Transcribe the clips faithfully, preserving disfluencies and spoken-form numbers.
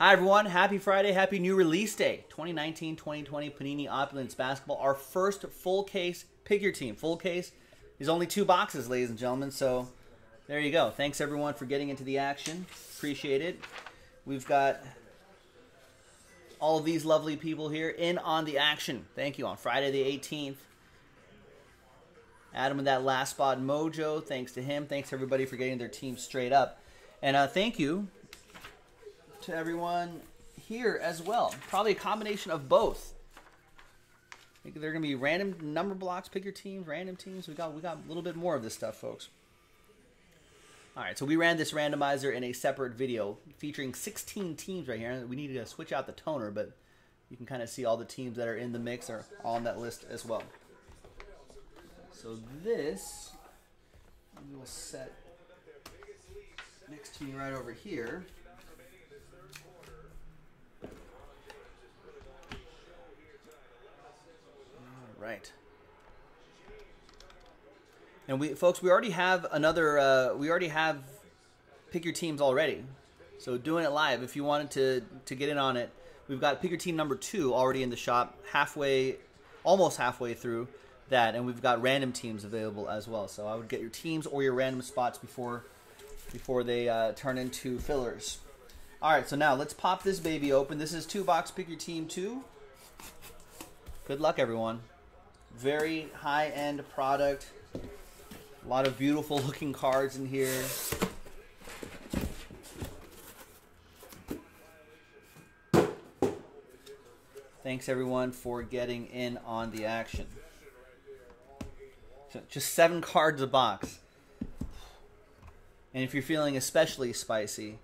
Hi everyone, happy Friday, happy new release day. twenty nineteen twenty twenty Panini Opulence Basketball, our first full case, pick your team, full case. There's only two boxes, ladies and gentlemen, so there you go. Thanks everyone for getting into the action, appreciate it. We've got all of these lovely people here in on the action. Thank you on Friday the eighteenth. Adam in that last spot, Mojo, thanks to him. Thanks everybody for getting their team straight up. And uh, thank you to everyone here as well. Probably a combination of both. I think they're gonna be random number blocks, pick your teams, random teams. We got we got a little bit more of this stuff, folks. Alright, so we ran this randomizer in a separate video featuring sixteen teams right here. We needed to switch out the toner, but you can kind of see all the teams that are in the mix are on that list as well. So this we will set next to me right over here. Right. And we folks, we already have another uh, we already have pick your teams already. So doing it live, if you wanted to to get in on it, we've got pick your team number two already in the shop, halfway almost halfway through that, and we've got random teams available as well. So I would get your teams or your random spots before before they uh, turn into fillers. All right, so now let's pop this baby open. This is two box pick your team two. Good luck everyone. Very high-end product. A lot of beautiful looking cards in here. Thanks everyone for getting in on the action. So just seven cards a box. And if you're feeling especially spicy,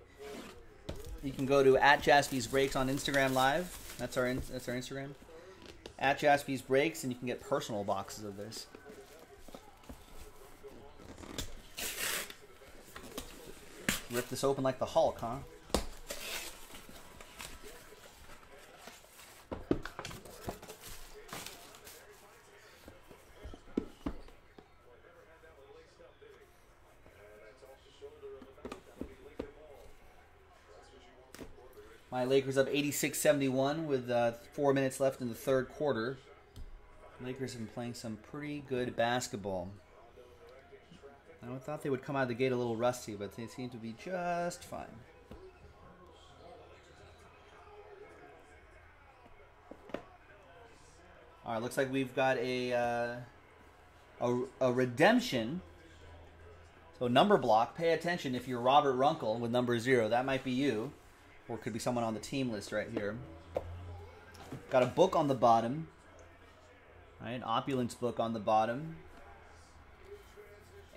you can go to at JaspysBreaks on Instagram Live. That's our, that's our Instagram. At Jaspys Breaks, and you can get personal boxes of this. Rip this open like the Hulk, huh? My Lakers up eighty-six seventy-one with uh, four minutes left in the third quarter. Lakers have been playing some pretty good basketball. I thought they would come out of the gate a little rusty, but they seem to be just fine. All right, looks like we've got a, uh, a, a redemption. So number block, pay attention if you're Robert Runkel with number zero. That might be you. Or could be someone on the team list right here. Got a book on the bottom. Right, an Opulence book on the bottom.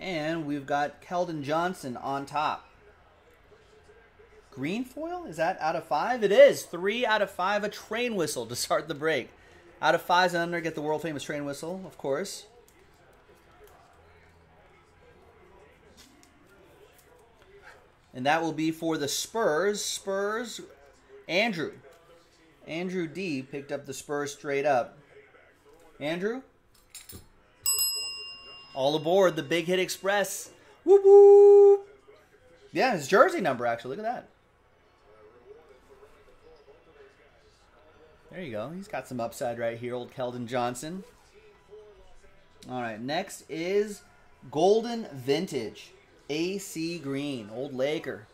And we've got Keldon Johnson on top. Green foil? Is that out of five? It is. Three out of five. A train whistle to start the break. Out of fives and under, get the world-famous train whistle, of course. And that will be for the Spurs. Spurs, Andrew. Andrew D picked up the Spurs straight up. Andrew, all aboard the Big Hit Express. Whoop, whoop. Yeah, his jersey number, actually. Look at that. There you go. He's got some upside right here, old Keldon Johnson. All right, next is Golden Vintage. A C Green, old Laker.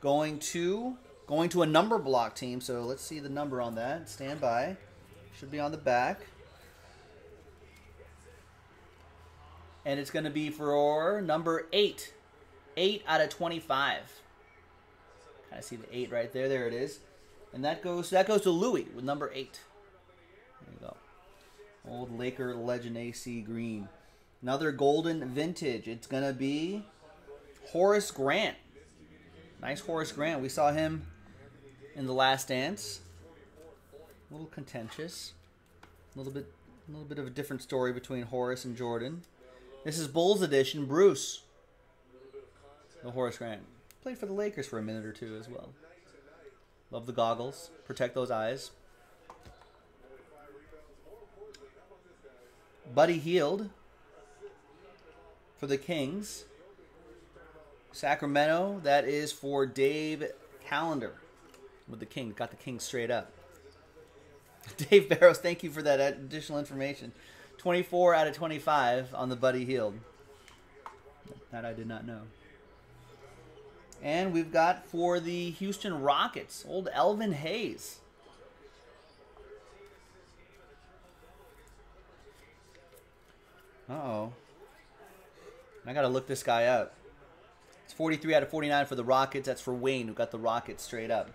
Going to going to a number block team, so let's see the number on that. Stand by. Should be on the back. And it's going to be for number eight. eight out of twenty-five. Kind of see the eight right there. There it is. And that goes that goes to Louis with number eight. There you go. Old Laker legend A C Green. Another Golden Vintage. It's going to be Horace Grant. Nice Horace Grant. We saw him in The Last Dance. A little contentious. A little bit, a little bit of a different story between Horace and Jordan. This is Bulls edition, Bruce. The Horace Grant. Played for the Lakers for a minute or two as well. Love the goggles. Protect those eyes. Buddy Hield. For the Kings. Sacramento, that is for Dave calendar with the king. Got the king straight up. Dave Barrows, thank you for that additional information. twenty-four out of twenty-five on the Buddy Hield. That I did not know. And we've got for the Houston Rockets, old Elvin Hayes. Uh-oh. I got to look this guy up. It's forty-three out of forty-nine for the Rockets. That's for Wayne, who got the Rockets straight up.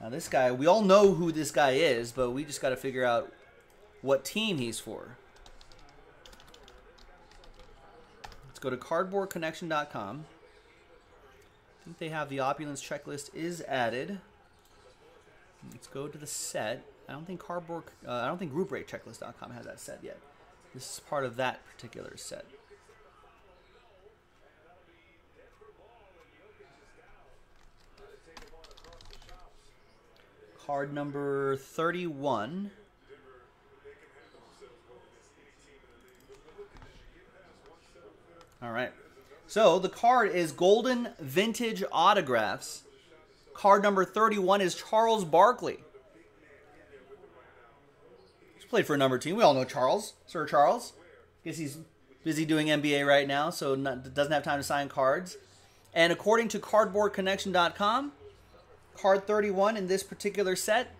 Now this guy, we all know who this guy is, but we just got to figure out what team he's for. Let's go to cardboard connection dot com. I think they have the Opulence checklist is added. Let's go to the set. I don't think cardboard. Uh, I don't think group rate checklist dot com has that set yet. This is part of that particular set. Card number thirty-one. All right. So the card is Golden Vintage Autographs. Card number thirty-one is Charles Barkley. He's played for a number team. We all know Charles, Sir Charles. Guess he's busy doing N B A right now, so not, doesn't have time to sign cards. And according to cardboard connection dot com, card thirty-one in this particular set,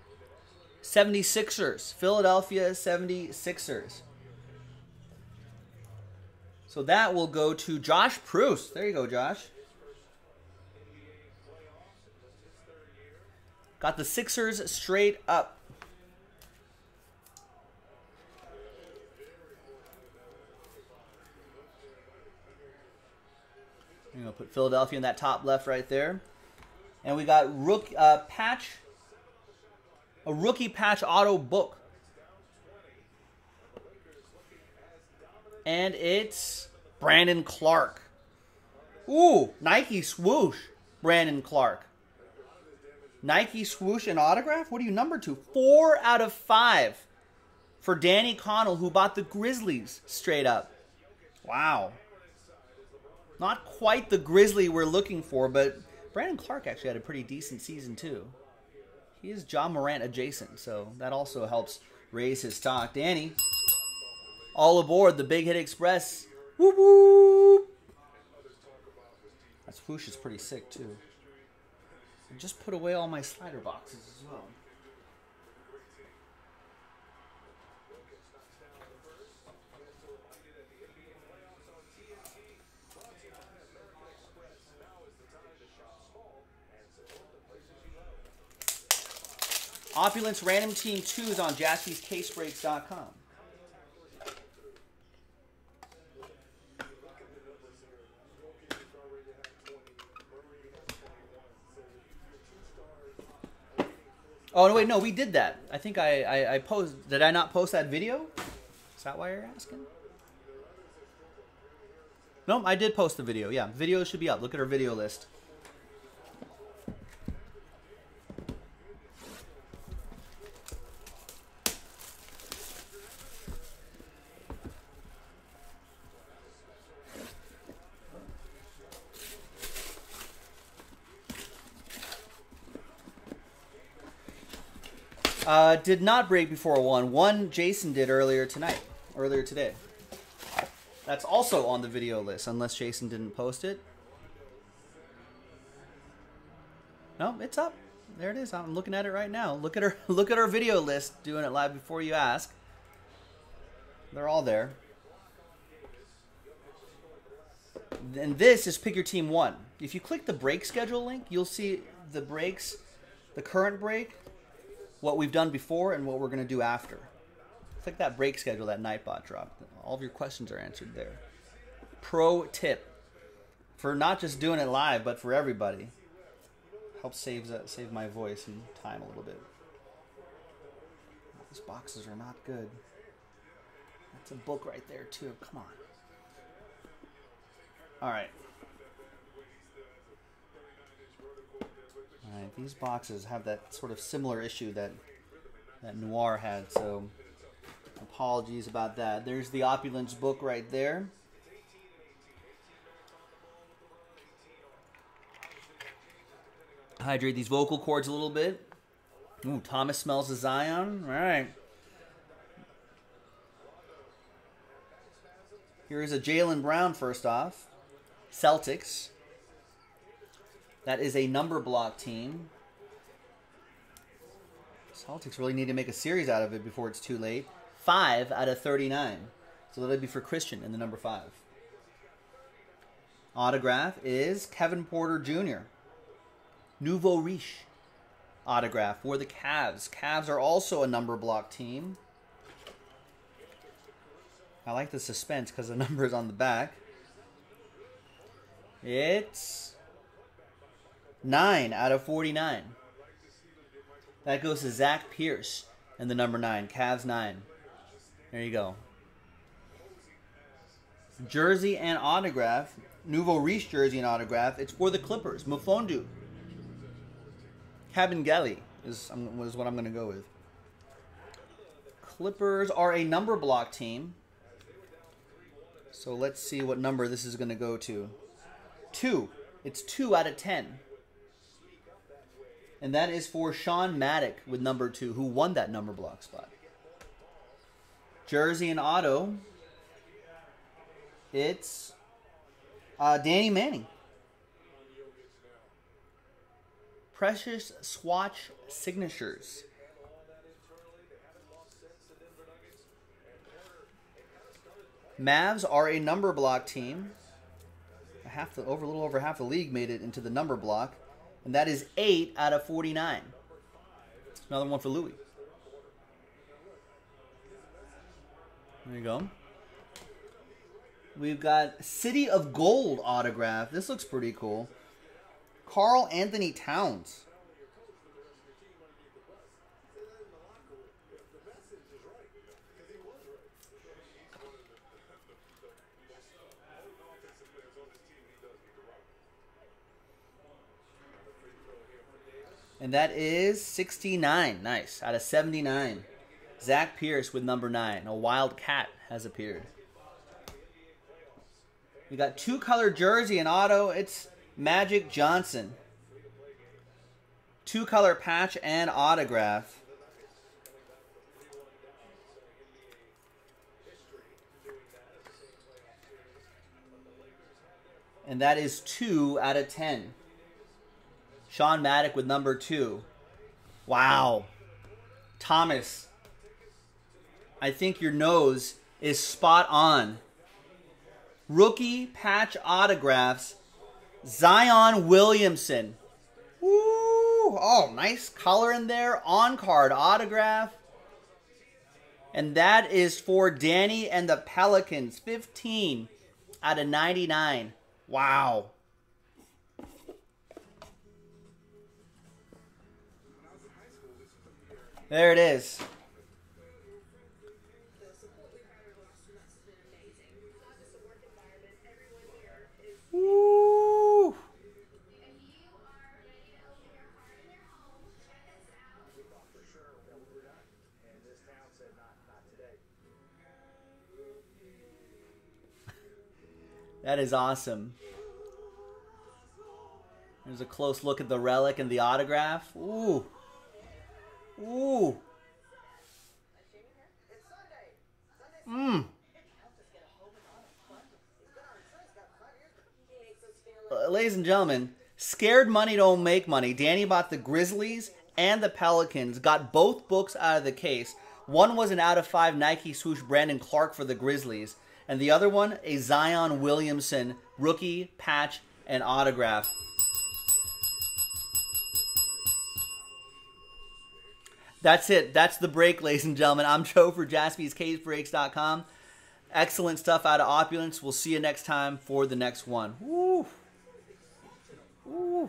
seventy-sixers. Philadelphia seventy-sixers. So that will go to Josh Proust. There you go, Josh. Got the Sixers straight up. I'm going to put Philadelphia in that top left right there. And we got rook, uh, patch, a rookie patch auto book. And it's Brandon Clarke. Ooh, Nike Swoosh, Brandon Clarke. Nike Swoosh and autograph? What are you number two? Four out of five for Danny Connell, who bought the Grizzlies straight up. Wow. Not quite the Grizzly we're looking for, but Brandon Clarke actually had a pretty decent season too. He is John Morant adjacent, so that also helps raise his stock. Danny, all aboard the Big Hit Express. Whoop, whoop. That swoosh is pretty sick, too. I just put away all my slider boxes as well. Opulence Random Team two is on Jaspys Case Breaks dot com. Oh, no, wait, no, we did that. I think I, I, I posted. Did I not post that video? Is that why you're asking? No, I did post the video. Yeah, video should be up. Look at our video list. Uh, did not break before one. One Jason did earlier tonight, earlier today. That's also on the video list, unless Jason didn't post it. No, it's up. There it is. I'm looking at it right now. Look at our, look at our video list. Doing it live before you ask. They're all there. And this is Pick Your Team One. If you click the break schedule link, you'll see the breaks, the current break, what we've done before, and what we're going to do after. Click that break schedule, that Nightbot drop. All of your questions are answered there. Pro tip for not just doing it live, but for everybody. Helps save, uh, save my voice and time a little bit. These boxes are not good. That's a book right there, too. Come on. All right. All right, these boxes have that sort of similar issue that that Noir had, so apologies about that. There's the Opulence book right there. Hydrate these vocal cords a little bit. Ooh, Thomas smells a Zion. All right. Here's a Jaylen Brown first off. Celtics. That is a number block team. Celtics really need to make a series out of it before it's too late. five out of thirty-nine. So that'll be for Christian in the number five. Autograph is Kevin Porter Junior Nouveau Riche autograph for the Cavs. Cavs are also a number block team. I like the suspense because the number is on the back. It's nine out of forty-nine. That goes to Zach Pierce and the number nine. Cavs nine. There you go. Jersey and autograph. Nouveau Riche jersey and autograph. It's for the Clippers. Mofondu Cabangeli is, is what I'm going to go with. Clippers are a number block team. So let's see what number this is going to go to. Two. It's two out of ten. And that is for Sean Maddock with number two, who won that number block spot. Jersey and auto. It's uh, Danny Manning. Precious Swatch Signatures. Mavs are a number block team. Half the, over, a little over half the league made it into the number block. And that is eight out of forty-nine. Another one for Louis. There you go. We've got City of Gold autograph. This looks pretty cool. Karl-Anthony Towns. And that is sixty-nine. Nice. Out of seventy-nine. Zach Pierce with number nine. A Wildcat has appeared. We got two color jersey and auto. It's Magic Johnson. Two color patch and autograph. And that is two out of ten. Sean Maddock with number two. Wow. Thomas, I think your nose is spot on. Rookie patch autographs, Zion Williamson. Woo! Oh, nice color in there. On-card autograph. And that is for Danny and the Pelicans. fifteen out of ninety-nine. Wow. There it is. Woo! That is awesome. There's a close look at the relic and the autograph. Ooh. Ooh. Mmm. Uh, ladies and gentlemen, scared money don't make money. Danny bought the Grizzlies and the Pelicans, got both books out of the case. One was an out of five Nike Swoosh Brandon Clarke for the Grizzlies, and the other one a Zion Williamson rookie patch and autograph. That's it. That's the break, ladies and gentlemen. I'm Joe for Jaspys Case Breaks dot com. Excellent stuff out of Opulence. We'll see you next time for the next one. Woo! Woo!